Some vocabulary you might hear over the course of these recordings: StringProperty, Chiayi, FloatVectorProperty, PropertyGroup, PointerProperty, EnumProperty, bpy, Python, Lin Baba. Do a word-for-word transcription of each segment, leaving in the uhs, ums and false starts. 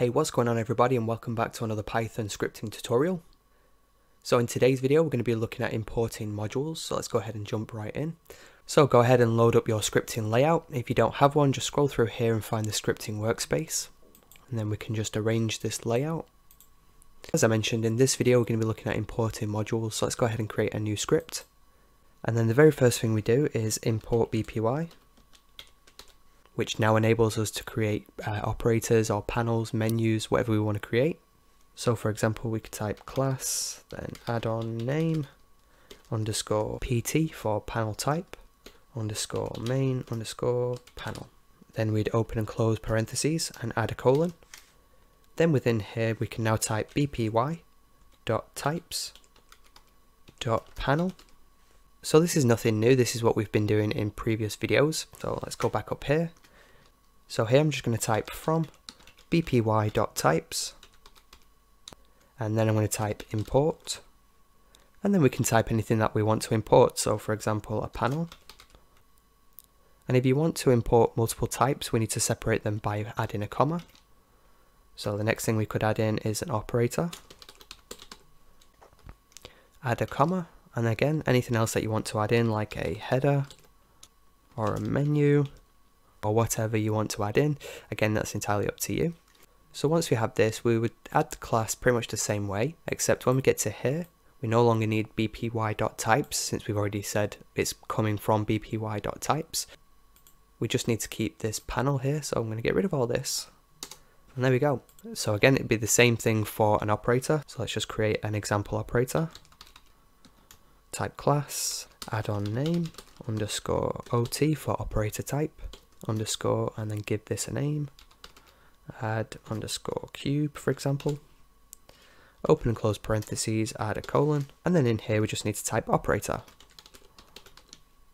Hey, what's going on everybody, and welcome back to another Python scripting tutorial. So in today's video we're going to be looking at importing modules, so let's go ahead and jump right in. So go ahead and load up your scripting layout. If you don't have one, just scroll through here and find the scripting workspace, and then we can just arrange this layout. As I mentioned, in this video we're going to be looking at importing modules, so let's go ahead and create a new script. And then the very first thing we do is import B P Y, which now enables us to create uh, operators or panels, menus, whatever we want to create. So for example, we could type class, then add-on name, underscore P T for panel type, underscore main, underscore panel. Then we'd open and close parentheses and add a colon. Then within here, we can now type b p y dot types dot panel. So this is nothing new. This is what we've been doing in previous videos. So let's go back up here. So here I'm just going to type from b p y dot types, and then I'm going to type import, and then we can type anything that we want to import. So for example, a panel. And if you want to import multiple types, we need to separate them by adding a comma. So the next thing we could add in is an operator, add a comma, and again, anything else that you want to add in, like a header or a menu, or whatever you want to add in. Again, that's entirely up to you. So once we have this, we would add the class pretty much the same way, except when we get to here, we no longer need b p y dot types, since we've already said it's coming from b p y dot types. We just need to keep this panel here, so I'm going to get rid of all this. And there we go. So again, it'd be the same thing for an operator. So let's just create an example operator. Type class, add-on name, underscore O T for operator type, underscore, and then give this a name, add underscore cube for example, open and close parentheses, add a colon, and then in here we just need to type operator.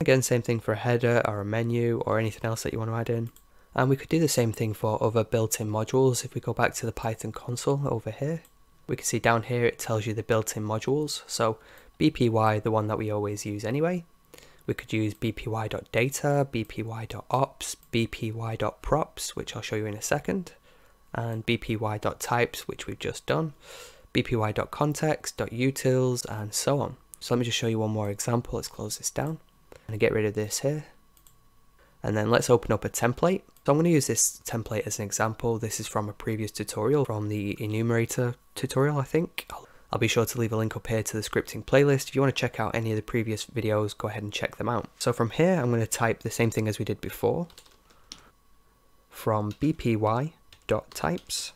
Again, same thing for a header or a menu or anything else that you want to add in. And we could do the same thing for other built-in modules. If we go back to the Python console over here, we can see down here it tells you the built-in modules. So B P Y, the one that we always use anyway. We could use b p y dot data, b p y dot ops, b p y dot props, which I'll show you in a second, and b p y dot types, which we've just done, b p y dot context, .utils, and so on. So let me just show you one more example. Let's close this down and get rid of this here. And then let's open up a template. So I'm going to use this template as an example. This is from a previous tutorial, from the enumerator tutorial, I think. I'll be sure to leave a link up here to the scripting playlist. If you want to check out any of the previous videos, go ahead and check them out. So from here, I'm going to type the same thing as we did before. From b p y dot types,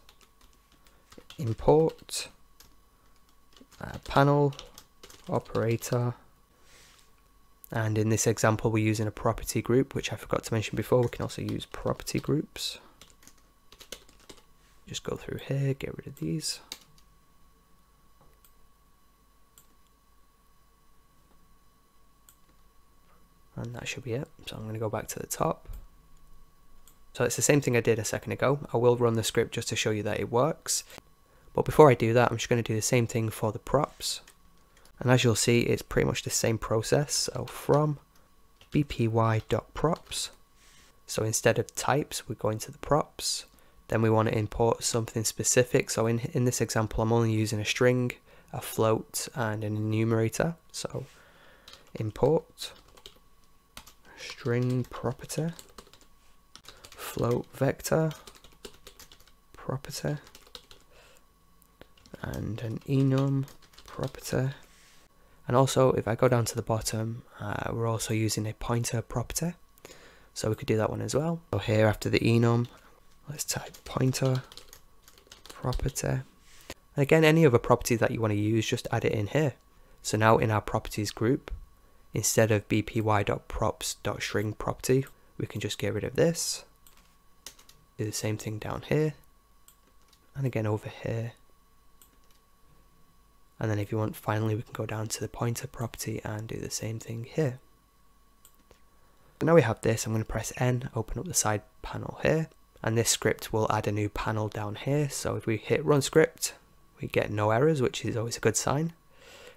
import, uh, panel, operator, and in this example, we're using a property group, which I forgot to mention before. We can also use property groups. Just go through here, get rid of these. And that should be it. So I'm going to go back to the top. So it's the same thing I did a second ago. I will run the script just to show you that it works. But before I do that, I'm just going to do the same thing for the props. And as you'll see, it's pretty much the same process. So from b p y dot props. So instead of types, we're going to the props. Then we want to import something specific. So in, in this example, I'm only using a string, a float, and an enumerator. So import string property, float vector property, and an enum property. And also, if I go down to the bottom, uh, we're also using a pointer property, so we could do that one as well. So here after the enum, let's type pointer property. And again, any other property that you want to use, just add it in here. So now in our properties group, instead of b p y dot props dot string property, we can just get rid of this. Do the same thing down here, and again over here. And then if you want, finally, we can go down to the pointer property and do the same thing here. So now we have this, I'm going to press N, open up the side panel here, and this script will add a new panel down here. So if we hit run script, we get no errors, which is always a good sign.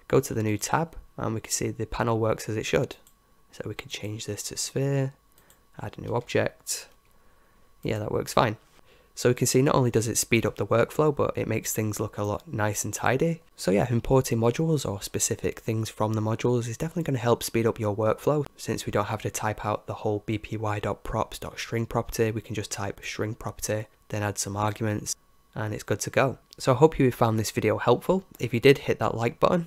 Go to the new tab, and we can see the panel works as it should. So we can change this to sphere, add a new object. Yeah, that works fine. So we can see not only does it speed up the workflow, but it makes things look a lot nice and tidy. So yeah, importing modules or specific things from the modules is definitely going to help speed up your workflow. Since we don't have to type out the whole bpy.props.stringProperty, we can just type stringProperty, then add some arguments, and it's good to go. So I hope you found this video helpful. If you did, hit that like button.